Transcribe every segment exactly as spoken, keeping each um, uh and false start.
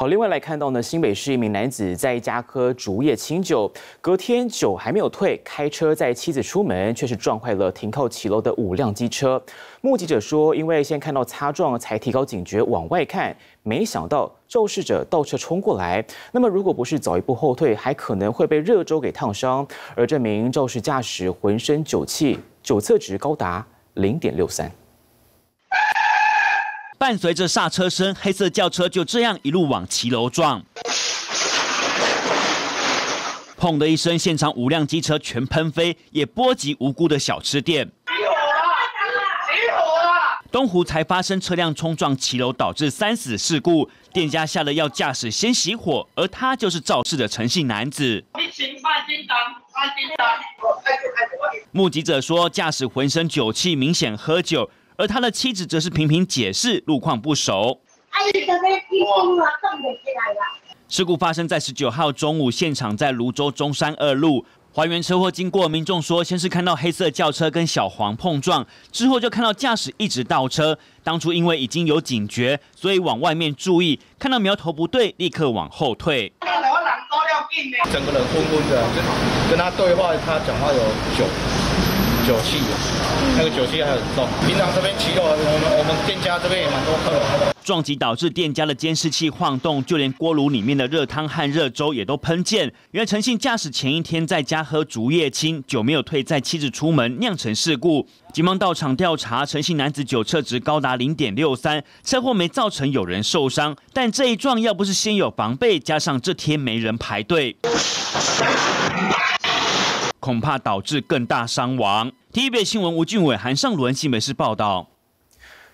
好，另外来看到呢，新北市一名男子在家喝竹叶清酒，隔天酒还没有退，开车载妻子出门，却是撞坏了停靠骑楼的五辆机车。目击者说，因为先看到擦撞，才提高警觉往外看，没想到肇事者倒车冲过来。那么如果不是早一步后退，还可能会被热粥给烫伤。而这名肇事驾驶浑身酒气，酒测值高达零点六三。 伴随着刹车声，黑色轿车就这样一路往骑楼撞，砰的一声，现场五辆机车全喷飞，也波及无辜的小吃店。起火了！起火了！东湖才发生车辆冲撞骑楼，导致三死事故。店家吓得要驾驶先熄火，而他就是肇事的陈姓男子。 目击者说，驾驶浑身酒气，明显喝酒。 而他的妻子则是频频解释路况不熟。事故发生在十九号中午，现场在蘆洲中山二路。还原车祸经过，民众说，先是看到黑色轿车跟小黄碰撞，之后就看到驾驶一直倒车。当初因为已经有警觉，所以往外面注意，看到苗头不对，立刻往后退。整个人昏昏的，跟他对话，他讲话有酒。 酒气，那个酒气还很重。平常这边骑楼，我们我们店家这边也蛮多客人。撞击导致店家的监视器晃动，就连锅炉里面的热汤和热粥也都喷溅。原来陈姓驾驶前一天在家喝竹叶青，酒没有退，载妻子出门酿成事故。警方到场调查，陈姓男子酒测值高达 零点六三， 车祸没造成有人受伤，但这一撞要不是先有防备，加上这天没人排队。 恐怕导致更大伤亡。T V B S 新闻吴俊伟、韩尚伦，新北市报道。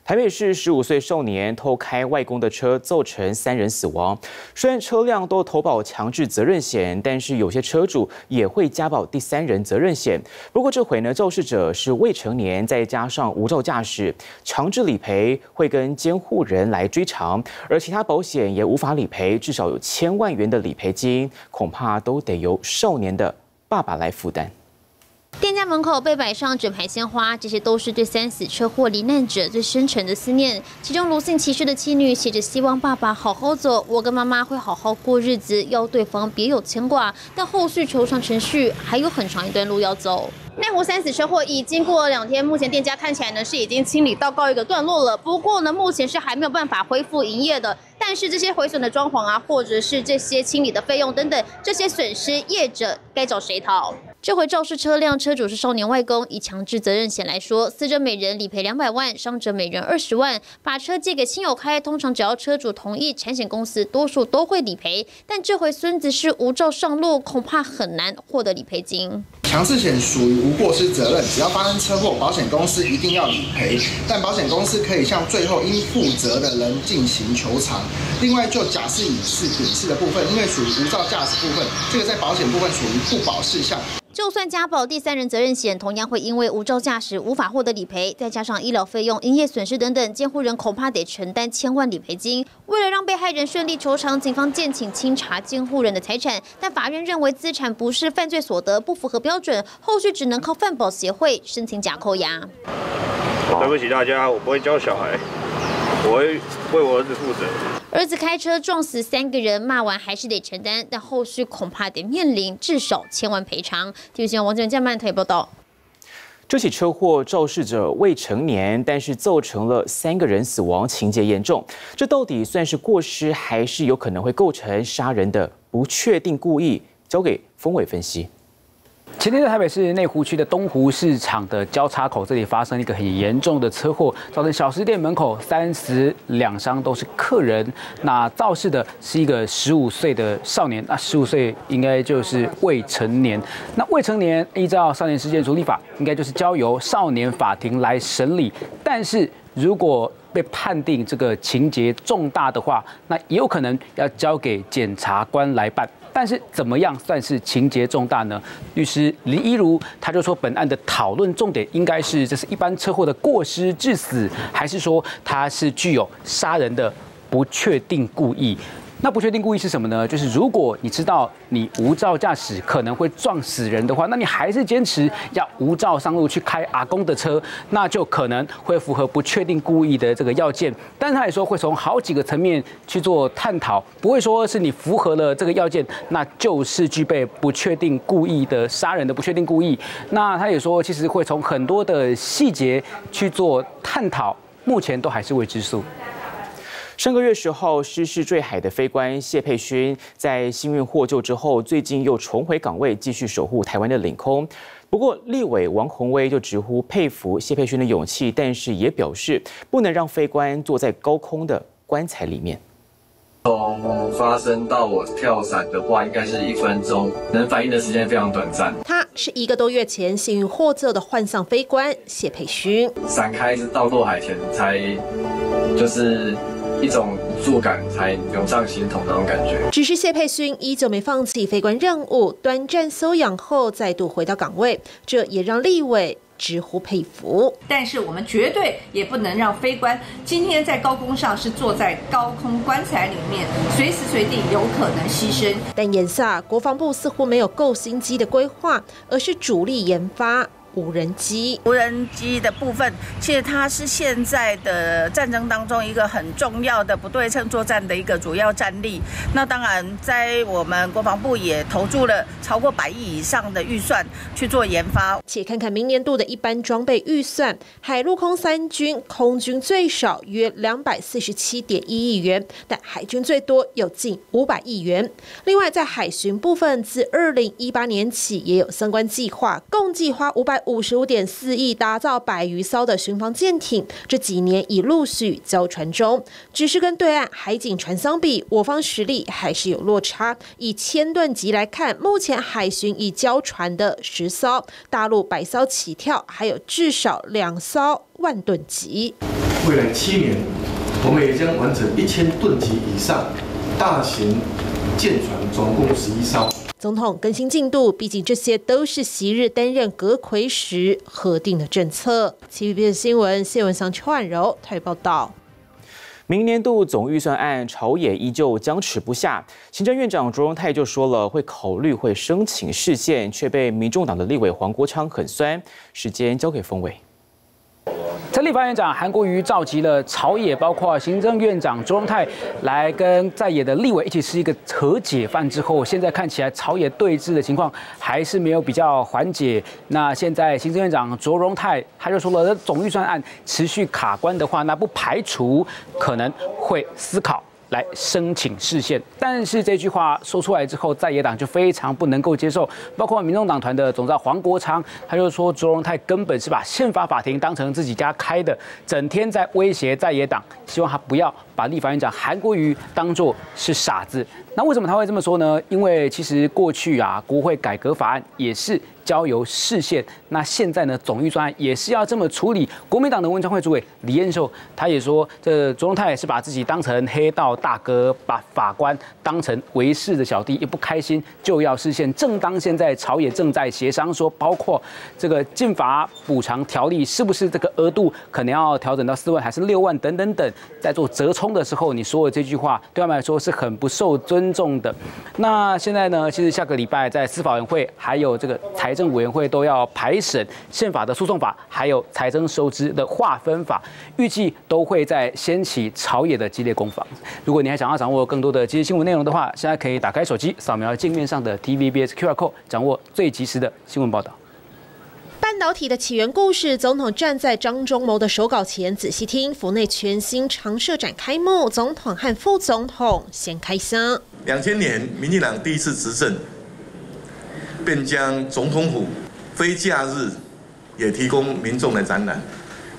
台北市十五岁少年偷开外公的车，造成三人死亡。虽然车辆都投保强制责任险，但是有些车主也会加保第三人责任险。不过这回呢，肇事者是未成年，再加上无照驾驶，强制理赔会跟监护人来追偿，而其他保险也无法理赔，至少有千万元的理赔金，恐怕都得由少年的爸爸来负担。 店家门口被摆上整排鲜花，这些都是对三死车祸罹难者最深沉的思念。其中卢姓骑士的妻女写着：“希望爸爸好好走，我跟妈妈会好好过日子，要对方别有牵挂。”但后续求偿程序还有很长一段路要走。内湖三死车祸已经过了两天，目前店家看起来呢是已经清理到告一个段落了。不过呢，目前是还没有办法恢复营业的。 但是这些毁损的装潢啊，或者是这些清理的费用等等，这些损失业者该找谁讨？这回肇事车辆车主是少年外公，以强制责任险来说，死者每人理赔两百万，伤者每人二十万。把车借给亲友开，通常只要车主同意，产险公司多数都会理赔。但这回孙子是无照上路，恐怕很难获得理赔金。强制险属于无过失责任，只要发生车祸，保险公司一定要理赔，但保险公司可以向最后应负责的人进行求偿。 另外，就假释、乙释、丙释的部分，因为属于无照驾驶部分，这个在保险部分属于不保事项。就算加保第三人责任险，同样会因为无照驾驶无法获得理赔，再加上医疗费用、营业损失等等，监护人恐怕得承担千万理赔金。为了让被害人顺利求偿，警方建请清查监护人的财产，但法院认为资产不是犯罪所得，不符合标准，后续只能靠犯保协会申请假扣押。对不起大家，我不会教小孩。 我会为我儿子负责。儿子开车撞死三个人，骂完还是得承担，但后续恐怕得面临至少千万赔偿。T V B S 新闻王建江曼特报道。 这起车祸肇事者未成年，但是造成了三个人死亡，情节严重。这到底算是过失，还是有可能会构成杀人的不确定故意？交给丰伟分析。 前天在台北市内湖区的东湖市场的交叉口，这里发生一个很严重的车祸，造成小吃店门口三死两伤，都是客人。那肇事的是一个十五岁的少年，那十五岁应该就是未成年。那未成年依照少年事件处理法，应该就是交由少年法庭来审理。但是如果 被判定这个情节重大的话，那也有可能要交给检察官来办。但是怎么样算是情节重大呢？律师林依如他就说，本案的讨论重点应该是这是一般车祸的过失致死，还是说他是具有杀人的不确定故意。 那不确定故意是什么呢？就是如果你知道你无照驾驶可能会撞死人的话，那你还是坚持要无照上路去开阿公的车，那就可能会符合不确定故意的这个要件。但是他也说会从好几个层面去做探讨，不会说是你符合了这个要件，那就是具备不确定故意的杀人的不确定故意。那他也说，其实会从很多的细节去做探讨，目前都还是未知数。 上个月时候失事坠海的飞官谢佩勋，在幸运获救之后，最近又重回岗位，继续守护台湾的领空。不过，立委王宏威就直呼佩服谢佩勋的勇气，但是也表示不能让飞官坐在高空的棺材里面。从发生到我跳伞的话，应该是一分钟，能反应的时间非常短暂。他是一个多月前幸运获救的幻象飞官谢佩勋，闪开是到落海前才就是。 一种触感才涌上心头的那种感觉。只是谢佩勋依旧没放弃飞官任务，短暂休养后再度回到岗位，这也让立委直呼佩服。但是我们绝对也不能让飞官今天在高空上是坐在高空棺材里面，随时随地有可能牺牲。但眼下国防部似乎没有够新机的规划，而是主力研发。 无人机，无人机的部分，其实它是现在的战争当中一个很重要的不对称作战的一个主要战力。那当然，在我们国防部也投注了超过百亿以上的预算去做研发。且看看明年度的一般装备预算，海陆空三军，空军最少约两百四十七点一亿元，但海军最多有近五百亿元。另外，在海巡部分，自二零一八年起也有相关计划，共计花五百。 五十五点四亿打造百余艘的巡防舰艇，这几年已陆续交船中。只是跟对岸海警船相比，我方实力还是有落差。以千吨级来看，目前海巡已交船的十艘，大陆百艘起跳，还有至少两艘万吨级。未来七年，我们也将完成一千吨级以上大型舰船，总共十一艘。 总统更新进度，毕竟这些都是昔日担任阁揆时核定的政策。T V B S 新闻谢文祥、邱婉柔台报道。明年度总预算案朝野依旧僵持不下，行政院长卓荣泰就说了会考虑会申请释宪，却被民众党的立委黄国昌狠酸。时间交给丰伟。 在立法院长韩国瑜召集了朝野，包括行政院长卓荣泰来跟在野的立委一起吃一个和解饭之后，现在看起来朝野对峙的情况还是没有比较缓解。那现在行政院长卓荣泰他就说了，总预算案持续卡关的话，那不排除可能会思考。 来申请释宪，但是这句话说出来之后，在野党就非常不能够接受，包括民众党团的总召黄国昌，他就说卓荣泰根本是把宪法法庭当成自己家开的，整天在威胁在野党，希望他不要把立法院长韩国瑜当作是傻子。那为什么他会这么说呢？因为其实过去啊，国会改革法案也是。 交由释宪，那现在呢？总预算案也是要这么处理。国民党的文传会主委李彦秀，他也说，这卓荣泰也是把自己当成黑道大哥，把法官当成为士的小弟，一不开心就要释宪。正当现在朝野正在协商说，包括这个禁法补偿条例是不是这个额度可能要调整到四万还是六万等等等，在做折冲的时候，你说的这句话对他们来说是很不受尊重的。那现在呢？其实下个礼拜在司法委员会还有这个财 财政委员会都要排审宪法的诉讼法，还有财政收支的划分法，预计都会在掀起朝野的激烈攻防。如果你还想要掌握更多的即时新闻内容的话，现在可以打开手机，扫描界面上的 T V B S Q R Code， 掌握最及时的新闻报道。 半导体的起源故事，总统站在张忠谋的手稿前仔细听。府内全新常设展开幕，总统和副总统先开箱。两千年，民进党第一次执政。 便将总统府非假日也提供民众来展览，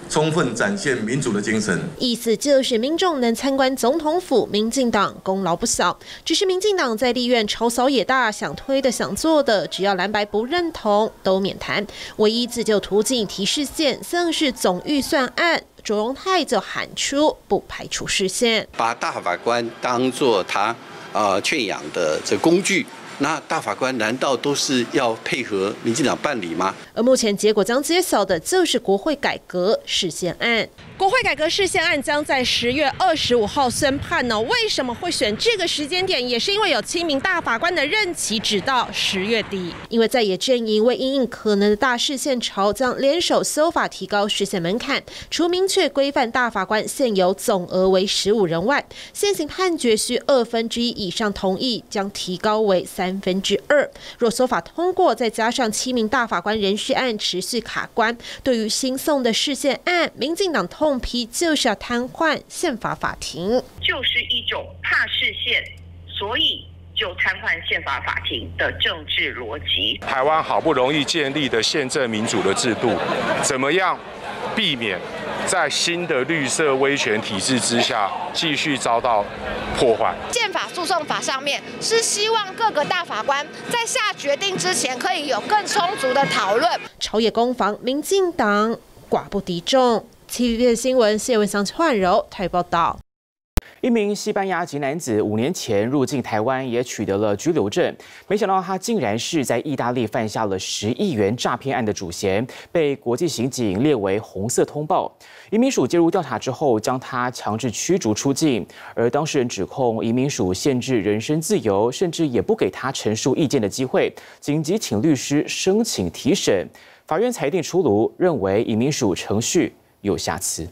充分展现民主的精神。意思就是民众能参观总统府，民进党功劳不小。只是民进党在立院朝小野大，想推的想做的，只要蓝白不认同都免谈。唯一自救途径提释宪，更是总预算案。 卓荣泰就喊出不排除释宪，把大法官当作他啊圈养的这工具。 那大法官难道都是要配合民进党办理吗？而目前结果将揭晓的就是国会改革释宪案。国会改革释宪案将在十月二十五号宣判呢、哦？为什么会选这个时间点？也是因为有七名大法官的任期只到十月底。因为在野阵营为因应可能的大释宪潮，将联手修法提高释宪门槛，除明确规范大法官现有总额为十五人外，现行判决需二分之一以上同意，将提高为三分之二。若修法通过，再加上七名大法官人事案持续卡关，对于新送的释宪案，民进党通。 痛批就是要瘫痪宪法法庭，就是一种怕释宪，所以就瘫痪宪法法庭的政治逻辑。台湾好不容易建立的宪政民主的制度，怎么样避免在新的绿色威权体制之下继续遭到破坏？宪法诉讼法上面是希望各个大法官在下决定之前可以有更充足的讨论。朝野攻防，民进党寡不敌众。 T V B S 新闻，谢文祥、焕柔台报道。一名西班牙籍男子五年前入境台湾，也取得了居留证，没想到他竟然是在意大利犯下了十亿元诈骗案的主嫌，被国际刑警列为红色通报。移民署介入调查之后，将他强制驱逐出境，而当事人指控移民署限制人身自由，甚至也不给他陈述意见的机会，紧急请律师申请提审。法院裁定出炉，认为移民署程序 有瑕疵。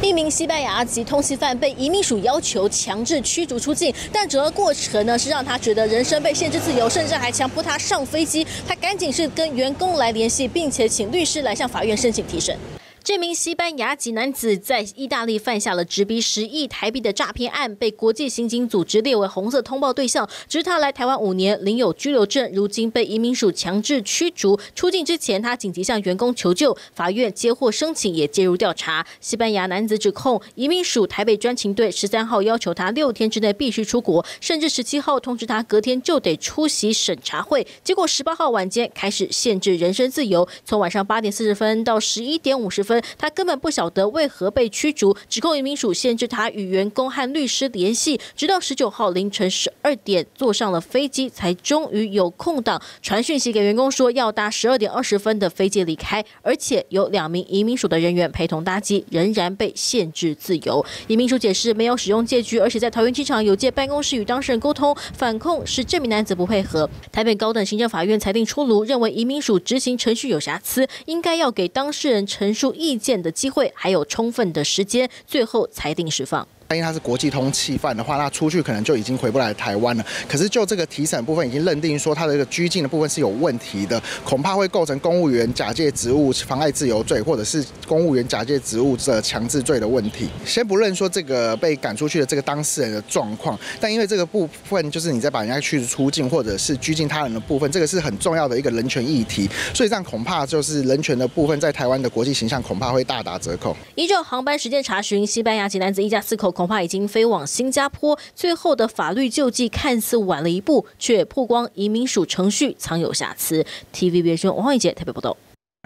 一名西班牙籍通缉犯被移民署要求强制驱逐出境，但整个过程呢是让他觉得人身被限制自由，甚至还强迫他上飞机。他赶紧是跟员工来联系，并且请律师来向法院申请提审。 这名西班牙籍男子在意大利犯下了直逼十亿台币的诈骗案，被国际刑警组织列为红色通报对象。直到他来台湾五年，领有居留证，如今被移民署强制驱逐出境之前，他紧急向员工求救。法院接获申请，也介入调查。西班牙男子指控移民署台北专勤队十三号要求他六天之内必须出国，甚至十七号通知他隔天就得出席审查会。结果十八号晚间开始限制人身自由，从晚上八点四十分到十一点五十分。 他根本不晓得为何被驱逐，指控移民署限制他与员工和律师联系，直到十九号凌晨十二点坐上了飞机，才终于有空档传讯息给员工说要搭十二点二十分的飞机离开，而且有两名移民署的人员陪同搭机，仍然被限制自由。移民署解释没有使用借据，而且在桃园机场有借办公室与当事人沟通，反控是这名男子不配合。台北高等行政法院裁定出炉，认为移民署执行程序有瑕疵，应该要给当事人陈述 意见的机会，还有充分的时间，最后裁定释放。 因为他是国际通缉犯的话，他出去可能就已经回不来台湾了。可是就这个提审部分，已经认定说他的这个拘禁的部分是有问题的，恐怕会构成公务员假借职务妨碍自由罪，或者是公务员假借职务的强制罪的问题。先不论说这个被赶出去的这个当事人的状况，但因为这个部分就是你在把人家驱逐出境或者是拘禁他人的部分，这个是很重要的一个人权议题，所以这样恐怕就是人权的部分在台湾的国际形象恐怕会大打折扣。依照航班实践查询，西班牙籍男子一家四口 恐怕已经飞往新加坡，最后的法律救济看似晚了一步，却曝光移民署程序藏有瑕疵。T V B S 王慧杰特别报道。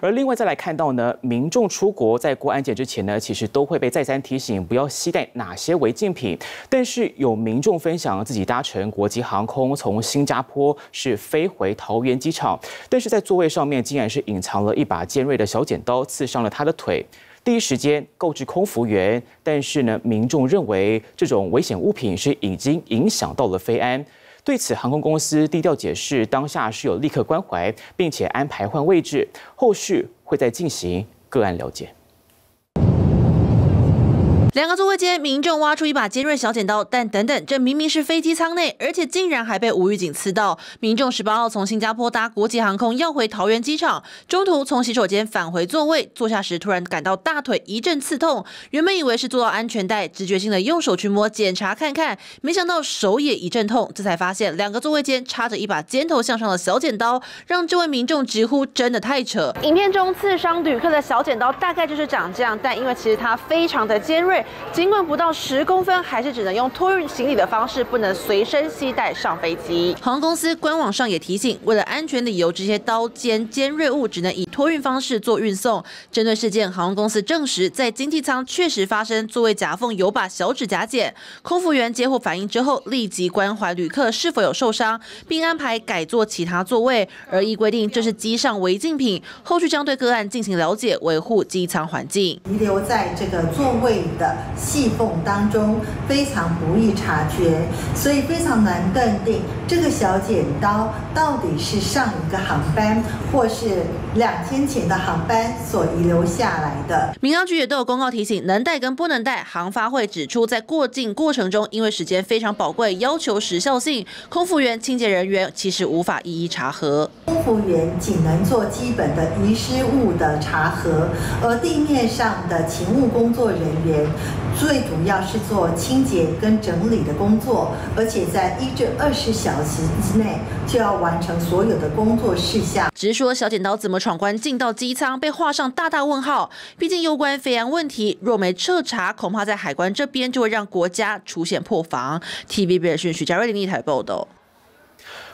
而另外再来看到呢，民众出国在过安检之前呢，其实都会被再三提醒不要携带哪些违禁品。但是有民众分享自己搭乘国际航空从新加坡是飞回桃园机场，但是在座位上面竟然是隐藏了一把尖锐的小剪刀，刺伤了他的腿。第一时间告知空服员，但是呢，民众认为这种危险物品是已经影响到了飞安。 对此，航空公司低调解释，当下是有立刻关怀，并且安排换位置，后续会再进行个案了解。 两个座位间，民众挖出一把尖锐小剪刀，但等等，这明明是飞机舱内，而且竟然还被无预警刺到。民众十八号从新加坡搭国际航空要回桃园机场，中途从洗手间返回座位，坐下时突然感到大腿一阵刺痛，原本以为是坐到安全带，直觉性的用手去摸检查看看，没想到手也一阵痛，这才发现两个座位间插着一把尖头向上的小剪刀，让这位民众直呼真的太扯。影片中刺伤旅客的小剪刀大概就是长这样，但因为其实它非常的尖锐。尽管不到十公分，还是只能用托运行李的方式，不能随身携带上飞机。航空公司官网上也提醒，为了安全理由，这些刀尖尖锐物只能以托运方式做运送。针对事件，航空公司证实，在经济舱确实发生座位夹缝有把小指甲剪，空服员接获反应之后，立即关怀旅客是否有受伤，并安排改坐其他座位。而依规定，这是机上违禁品，后续将对个案进行了解，维护机舱环境。遗留在这个座位的细缝当中，非常不易察觉，所以非常难断定这个小剪刀到底是上一个航班或是两天前的航班所遗留下来的。民航局也都有公告提醒，能带跟不能带。航发会指出，在过境过程中，因为时间非常宝贵，要求时效性，空服员、清洁人员其实无法一一查核。空服员仅能做基本的遗失物的查核，而地面上的勤务工作人员最主要是做清洁跟整理的工作，而且在一至二十小时之内就要完成所有的工作事项。只是说小剪刀怎么闯关进到机舱，被画上大大问号。毕竟攸关飞安问题，若没彻查，恐怕在海关这边就会让国家出现破防。T V B S 许佳瑞林立台报道。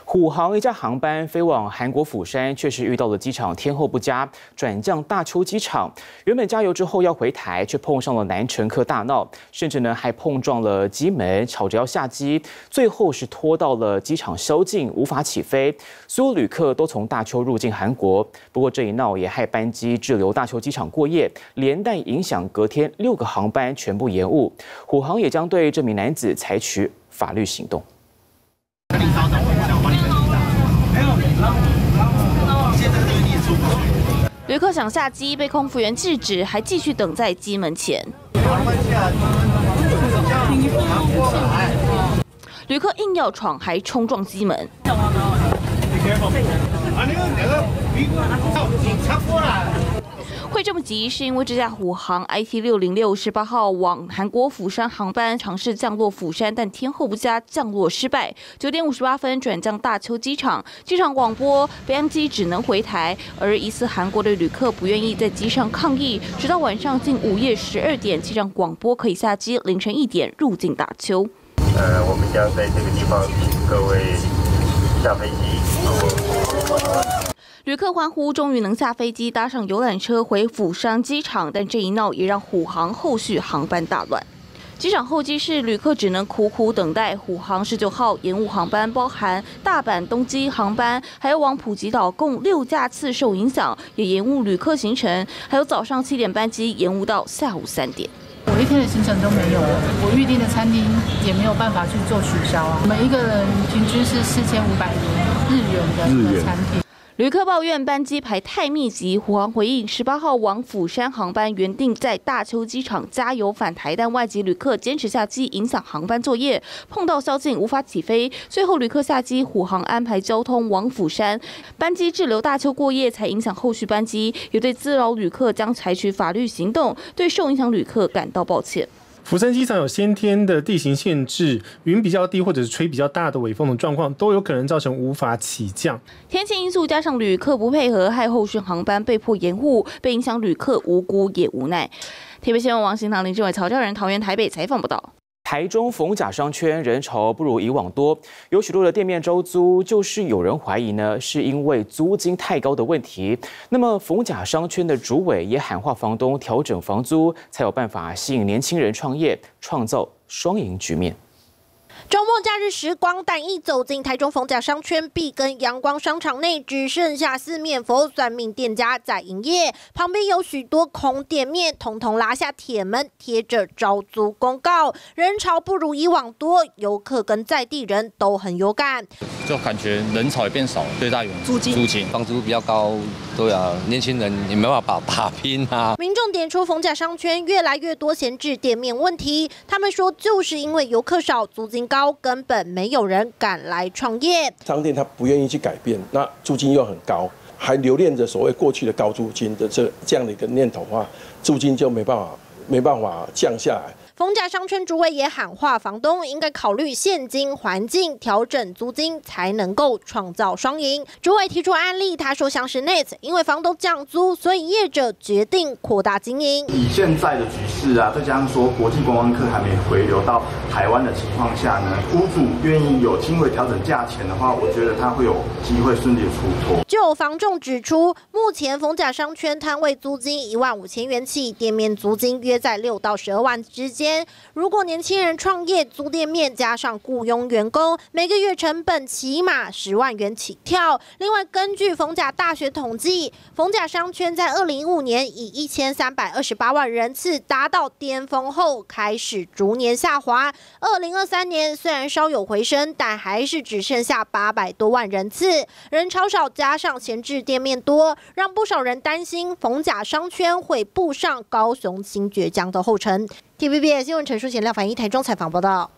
虎航一架航班飞往韩国釜山，确实遇到了机场天候不佳，转降大邱机场。原本加油之后要回台，却碰上了男乘客大闹，甚至呢还碰撞了机门，吵着要下机，最后是拖到了机场宵禁，无法起飞。所有旅客都从大邱入境韩国，不过这一闹也害班机滞留大邱机场过夜，连带影响隔天六个航班全部延误。虎航也将对这名男子采取法律行动。 旅客想下机，被空服员制止，还继续等在机门前。旅客硬要闯，还冲撞机门。会这么急，是因为这架虎航 I T 六零六 十八号往韩国釜山航班尝试降落釜山，但天候不佳，降落失败。九点五十八分转降大邱机场，机场广播飞安机只能回台，而疑似韩国的旅客不愿意在机上抗议，直到晚上近午夜十二点，机场广播可以下机，凌晨一点入境大邱。呃，我们将在这个地方请各位下飞机。 旅客欢呼，终于能下飞机，搭上游览车回釜山机场。但这一闹也让虎航后续航班大乱。机场候机室，旅客只能苦苦等待。虎航十九号延误航班，包含大阪东京航班，还有往普吉岛，共六架次受影响，也延误旅客行程。还有早上七点班机延误到下午三点。 我一天的行程都没有了，我预定的餐厅也没有办法去做取消啊。每一个人平均是四千五百日元的餐厅。旅客抱怨班机排太密集，虎航回应：十八号往釜山航班原定在大邱机场加油返台，但外籍旅客坚持下机，影响航班作业，碰到宵禁无法起飞。最后旅客下机，虎航安排交通往釜山，班机滞留大邱过夜，才影响后续班机。也对滋扰旅客将采取法律行动，对受影响旅客感到抱歉。 釜山机场有先天的地形限制，云比较低或者是吹比较大的尾风的状况，都有可能造成无法起降。天气因素加上旅客不配合，害后续航班被迫延误，被影响旅客无辜也无奈。T V B S 新闻王新堂、林志伟、曹教仁、桃园、台北采访报道。 台中逢甲商圈人潮不如以往多，有许多的店面招租，就是有人怀疑呢，是因为租金太高的问题。那么逢甲商圈的主委也喊话房东调整房租，才有办法吸引年轻人创业，创造双赢局面。 周末假日时光，但一走进台中逢甲商圈碧根阳光商场内，只剩下四面佛算命店家在营业，旁边有许多空店面，统统拉下铁门，贴着招租公告。人潮不如以往多，游客跟在地人都很有感，就感觉人潮也变少了。最大原因租金，租金房租比较高，对啊，年轻人也没办法打拼啊。民众点出逢甲商圈越来越多闲置店面问题，他们说就是因为游客少，租金高。 根本没有人敢来创业，商店他不愿意去改变，那租金又很高，还留恋着所谓过去的高租金的这这样的一个念头的话，租金就没办法没办法降下来。逢甲商圈主委也喊话房东应该考虑现今环境，调整租金才能够创造双赢。主委提出案例，他说像是 Net， 因为房东降租，所以业者决定扩大经营。以现在的局势啊，再加上说国际观光客还没回流到台湾的情况下呢，屋主愿意有轻微调整价钱的话，我觉得他会有机会顺利出脱。就有房仲指出，目前逢甲商圈摊位租金一万五千元起，店面租金约在六到十二万之间。 如果年轻人创业租店面，加上雇佣员工，每个月成本起码十万元起跳。另外，根据逢甲大学统计，逢甲商圈在二零一五年以一千三百二十八万人次达到巅峰后，开始逐年下滑。二零二三年虽然稍有回升，但还是只剩下八百多万人次，人潮少加上闲置店面多，让不少人担心逢甲商圈会步上高雄新崛江的后尘。 T V B S 新闻陈淑贤、廖凡一台中采访报道。